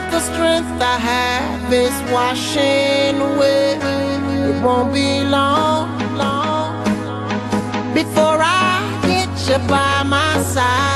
but the strength I have is washing away. It won't be long before I get you by my side.